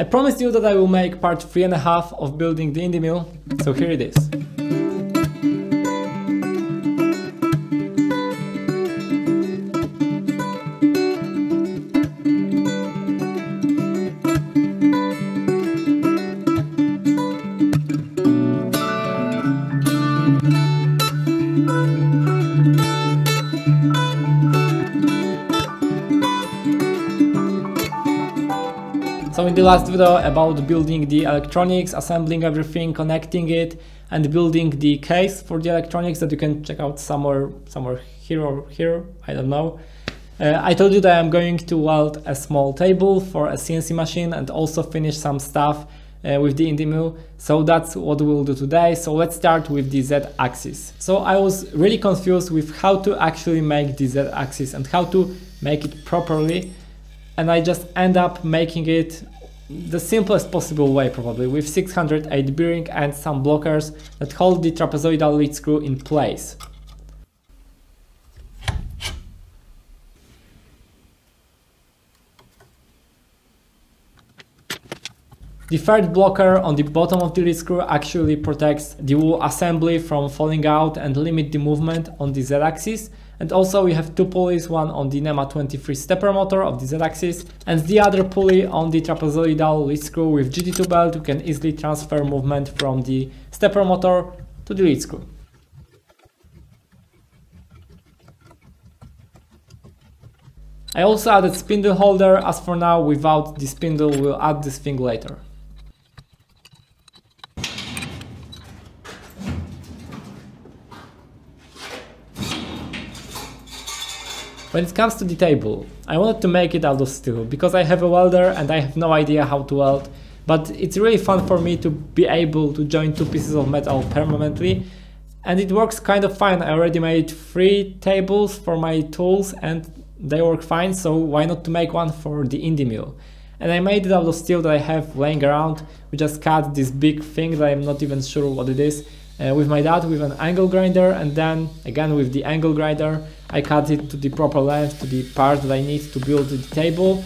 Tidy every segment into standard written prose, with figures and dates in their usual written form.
I promised you that I will make part 3.5 of building the IndyMill, so here it is. So in the last video about building the electronics, assembling everything, connecting it and building the case for the electronics that you can check out somewhere here or here, I don't know. I told you that I'm going to weld a small table for a CNC machine and also finish some stuff with the IndyMill. So that's what we'll do today. So let's start with the Z-axis. So I was really confused with how to actually make the Z-axis and how to make it properly. And I just end up making it the simplest possible way, probably with 608 bearing and some blockers that hold the trapezoidal lead screw in place. The third blocker on the bottom of the lead screw actually protects the whole assembly from falling out and limit the movement on the Z-axis. And also we have two pulleys, one on the NEMA 23 stepper motor of the Z-axis and the other pulley on the trapezoidal lead screw with GT2 belt who can easily transfer movement from the stepper motor to the lead screw. I also added spindle holder, as for now without the spindle, we'll add this thing later. When it comes to the table, I wanted to make it out of steel, because I have a welder and I have no idea how to weld, but it's really fun for me to be able to join two pieces of metal permanently, and it works kind of fine. I already made 3 tables for my tools and they work fine, so why not to make one for the IndyMill? And I made it out of steel that I have laying around. We just cut this big thing that I'm not even sure what it is with my dad with an angle grinder, and then again with the angle grinder I cut it to the proper length, to the part that I need to build the table.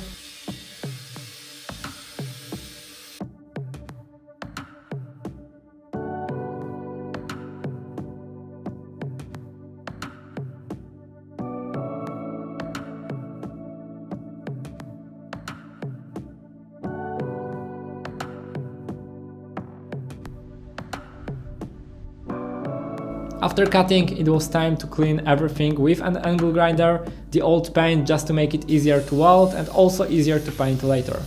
After cutting, it was time to clean everything with an angle grinder, the old paint just to make it easier to weld and also easier to paint later.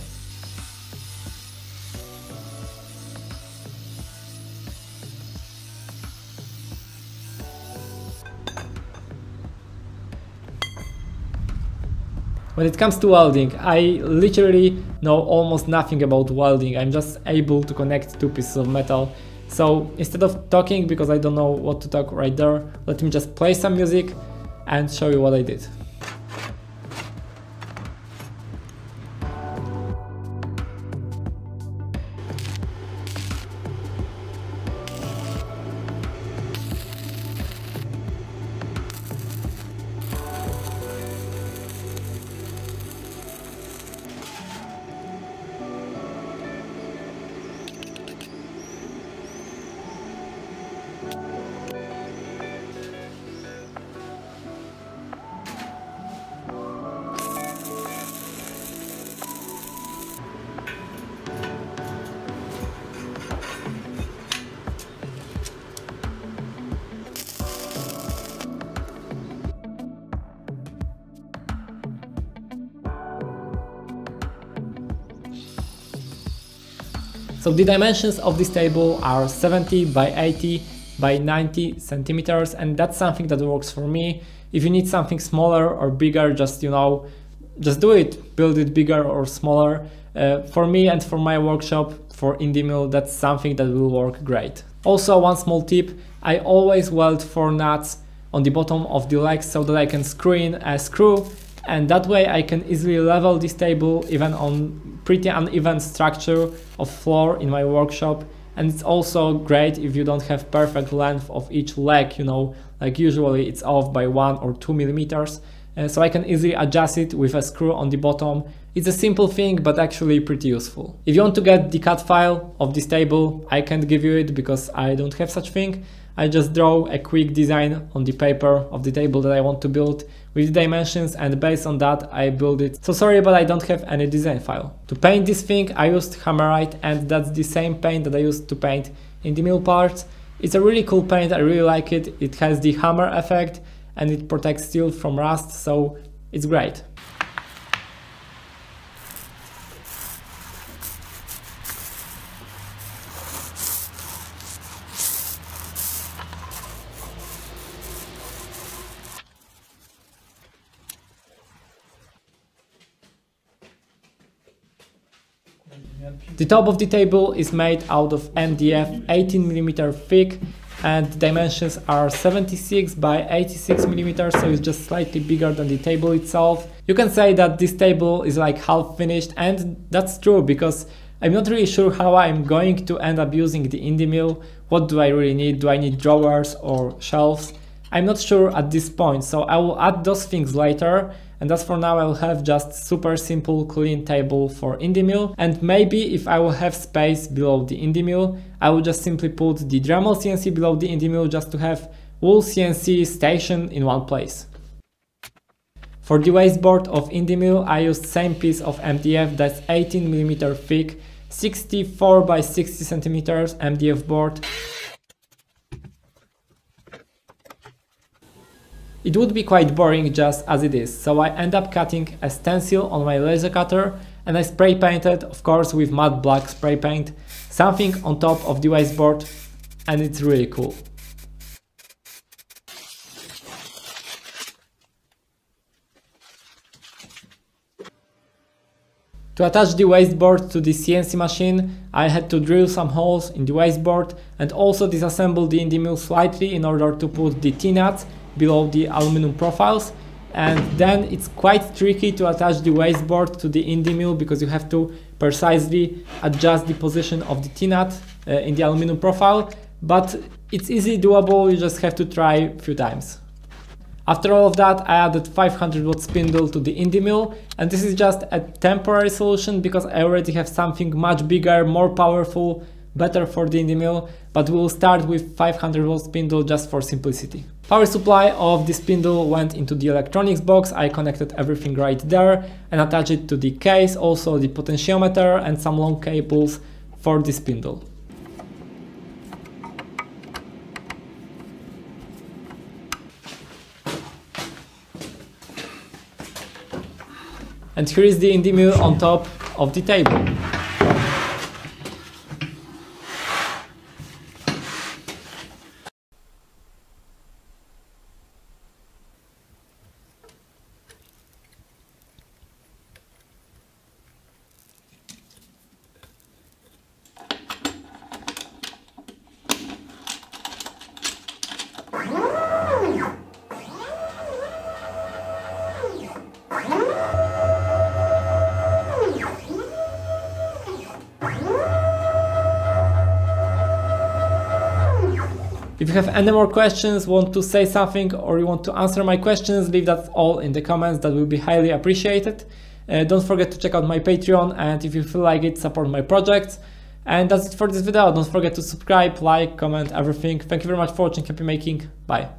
When it comes to welding, I literally know almost nothing about welding. I'm just able to connect two pieces of metal. So instead of talking, because I don't know what to talk right there, let me just play some music and show you what I did. So the dimensions of this table are 70 by 80 by 90 centimeters, and that's something that works for me. If you need something smaller or bigger, just, you know, just do it, build it bigger or smaller. For me and for my workshop, for IndyMill, that's something that will work great. Also one small tip, I always weld 4 nuts on the bottom of the legs so that I can screw in a screw, and that way I can easily level this table even on pretty uneven structure of floor in my workshop. And it's also great if you don't have perfect length of each leg, you know, like usually it's off by 1 or 2 millimeters. So I can easily adjust it with a screw on the bottom It's a simple thing, but actually pretty useful. If you want to get the cut file of this table, I can't give you it because I don't have such thing. I just draw a quick design on the paper of the table that I want to build with dimensions, and based on that I build it. So sorry, but I don't have any design file. To paint this thing I used Hammerite, and that's the same paint that I used to paint in the mill parts. It's a really cool paint, I really like it. It has the hammer effect and it protects steel from rust, so it's great. The top of the table is made out of MDF 18mm thick, and dimensions are 76 by 86 millimeters, so it's just slightly bigger than the table itself. You can say that this table is like half finished, and that's true, because I'm not really sure how I'm going to end up using the IndyMill. What do I really need? Do I need drawers or shelves? I'm not sure at this point, so I will add those things later. And as for now, I will have just super simple clean table for IndyMill, and maybe if I will have space below the IndyMill, I will just simply put the Dremel CNC below the IndyMill just to have all CNC stationed in one place. For the wasteboard of IndyMill, I used same piece of MDF that's 18mm thick, 64 by 60 centimeters MDF board. It would be quite boring just as it is, so I end up cutting a stencil on my laser cutter, and I spray painted, of course with matte black spray paint, something on top of the wasteboard, and it's really cool. To attach the wasteboard to the CNC machine, I had to drill some holes in the wasteboard and also disassemble the IndyMill slightly in order to put the T-nuts below the aluminum profiles, and then it's quite tricky to attach the wasteboard to the IndyMill because you have to precisely adjust the position of the T-nut in the aluminum profile, but it's easily doable, you just have to try a few times. After all of that, I added 500-watt spindle to the IndyMill, and this is just a temporary solution because I already have something much bigger, more powerful, better for the IndyMill, but we'll start with 500-watt spindle just for simplicity. Power supply of the spindle went into the electronics box, I connected everything right there and attached it to the case, also the potentiometer and some long cables for the spindle. And here is the IndyMill on top of the table. If you have any more questions, want to say something, or you want to answer my questions, leave that all in the comments, that will be highly appreciated. Don't forget to check out my Patreon, and if you feel like it, support my projects. And that's it for this video, don't forget to subscribe, like, comment, everything. Thank you very much for watching, happy making, bye!